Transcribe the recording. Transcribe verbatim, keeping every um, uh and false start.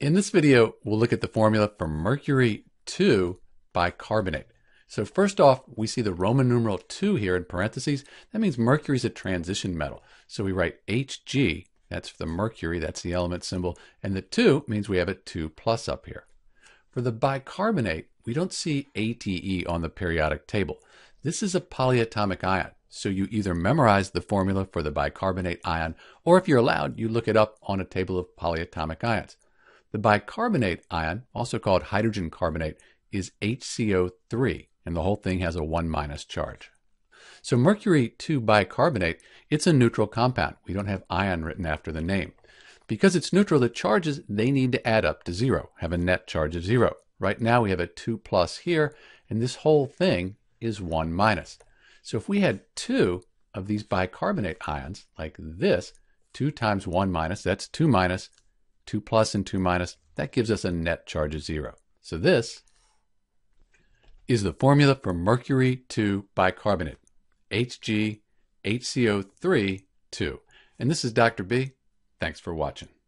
In this video, we'll look at the formula for mercury two bicarbonate. So first off, we see the Roman numeral two here in parentheses. That means mercury is a transition metal. So we write Hg, that's for the mercury, that's the element symbol, and the two means we have a two plus up here. For the bicarbonate, we don't see A T E on the periodic table. This is a polyatomic ion. So you either memorize the formula for the bicarbonate ion, or if you're allowed, you look it up on a table of polyatomic ions. The bicarbonate ion, also called hydrogen carbonate, is H C O three, and the whole thing has a one minus charge. So mercury two bicarbonate, it's a neutral compound. We don't have ion written after the name. Because it's neutral, the charges, they need to add up to zero, have a net charge of zero. Right now we have a two plus here, and this whole thing is one minus. So if we had two of these bicarbonate ions, like this, two times one minus, that's two minus, two plus and two minus, that gives us a net charge of zero. So this is the formula for mercury two bicarbonate, Hg, H C O three, two. And this is Doctor B. Thanks for watching.